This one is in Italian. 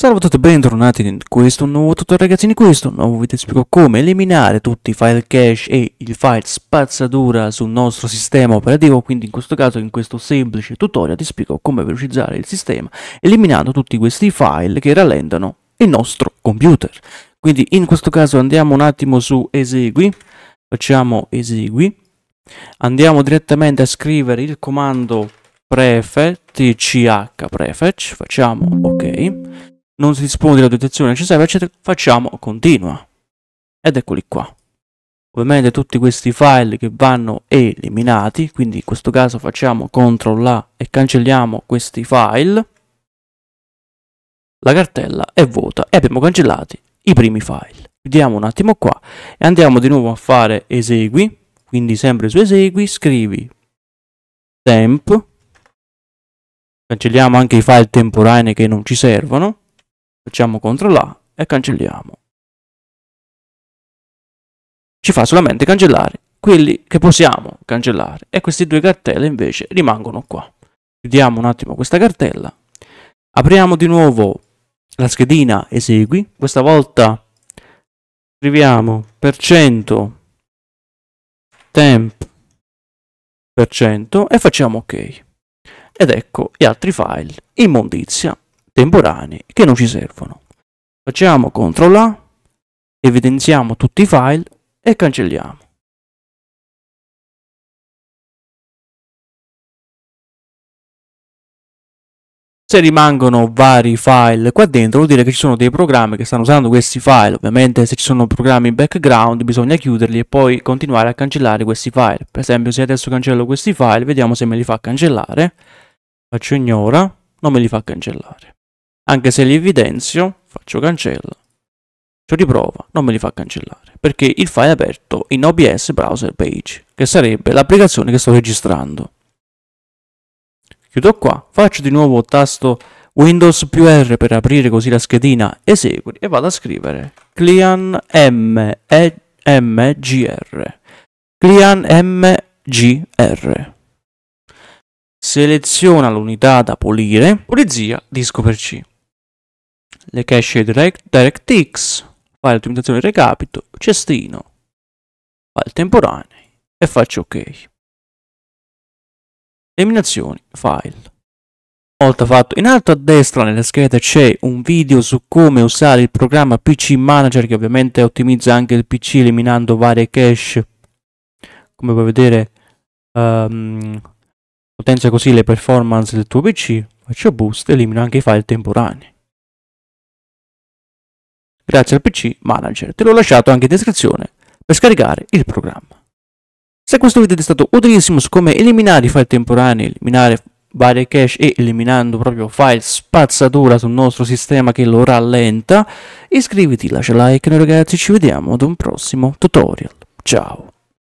Salve a tutti e bentornati in questo nuovo tutorial, ragazzi. In questo nuovo video spiego come eliminare tutti i file cache e il file spazzatura sul nostro sistema operativo. Quindi in questo caso, in questo semplice tutorial, ti spiego come velocizzare il sistema eliminando tutti questi file che rallentano il nostro computer. Quindi in questo caso andiamo un attimo su esegui, facciamo esegui, andiamo direttamente a scrivere il comando prefetch, facciamo ok. Non si dispone della dotazione necessaria, eccetera, facciamo continua. Ed eccoli qua. Ovviamente tutti questi file che vanno eliminati, quindi in questo caso facciamo CTRL A e cancelliamo questi file. La cartella è vuota e abbiamo cancellato i primi file. Vediamo un attimo qua e andiamo di nuovo a fare esegui, quindi sempre su esegui scrivi temp, cancelliamo anche i file temporanei che non ci servono. Facciamo CTRL A e cancelliamo. Ci fa solamente cancellare quelli che possiamo cancellare e queste due cartelle invece rimangono qua. Chiudiamo un attimo questa cartella, apriamo di nuovo la schedina esegui, questa volta scriviamo %temp% e facciamo ok. Ed ecco gli altri file immondizia temporanei che non ci servono. Facciamo CTRL A, evidenziamo tutti i file e cancelliamo. Se rimangono vari file qua dentro vuol dire che ci sono dei programmi che stanno usando questi file. Ovviamente se ci sono programmi in background bisogna chiuderli e poi continuare a cancellare questi file. Per esempio, se adesso cancello questi file, vediamo se me li fa cancellare. Faccio ignora, non me li fa cancellare. Anche se li evidenzio, faccio cancella, ci riprova, non me li fa cancellare, perché il file è aperto in OBS Browser Page, che sarebbe l'applicazione che sto registrando. Chiudo qua, faccio di nuovo tasto Windows più R per aprire così la schedina esegui e vado a scrivere cleanmgr. Seleziona l'unità da pulire, pulizia disco per C, le cache DirectX, file ottimizzazione recapito, cestino, file temporanei e faccio ok. Eliminazioni file. Una volta fatto, in alto a destra nella scheda c'è un video su come usare il programma PC Manager, che ovviamente ottimizza anche il PC eliminando varie cache, come puoi vedere. Potenzia così le performance del tuo PC, faccio boost e elimino anche i file temporanei. Grazie al PC Manager, te l'ho lasciato anche in descrizione per scaricare il programma. Se questo video ti è stato utilissimo su come eliminare i file temporanei, eliminare varie cache e eliminando proprio file spazzatura sul nostro sistema che lo rallenta, iscriviti, lascia like, noi ragazzi ci vediamo ad un prossimo tutorial. Ciao!